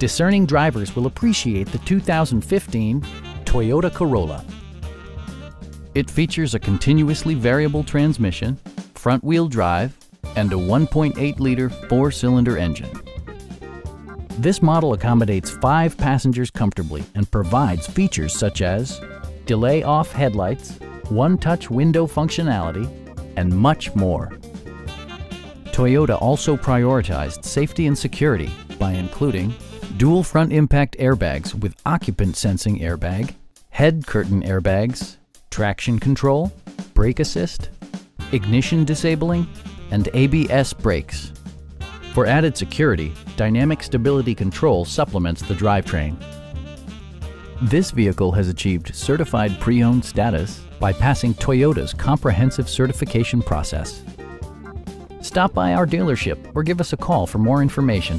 Discerning drivers will appreciate the 2015 Toyota Corolla. It features a continuously variable transmission, front-wheel drive, and a 1.8-liter four-cylinder engine. This model accommodates 5 passengers comfortably and provides features such as delay-off headlights, one-touch window functionality, and much more. Toyota also prioritized safety and security by including dual front impact airbags with occupant sensing airbag, head curtain airbags, traction control, brake assist, ignition disabling, and ABS brakes. For added security, dynamic stability control supplements the drivetrain. This vehicle has achieved certified pre-owned status by passing Toyota's comprehensive certification process. Stop by our dealership or give us a call for more information.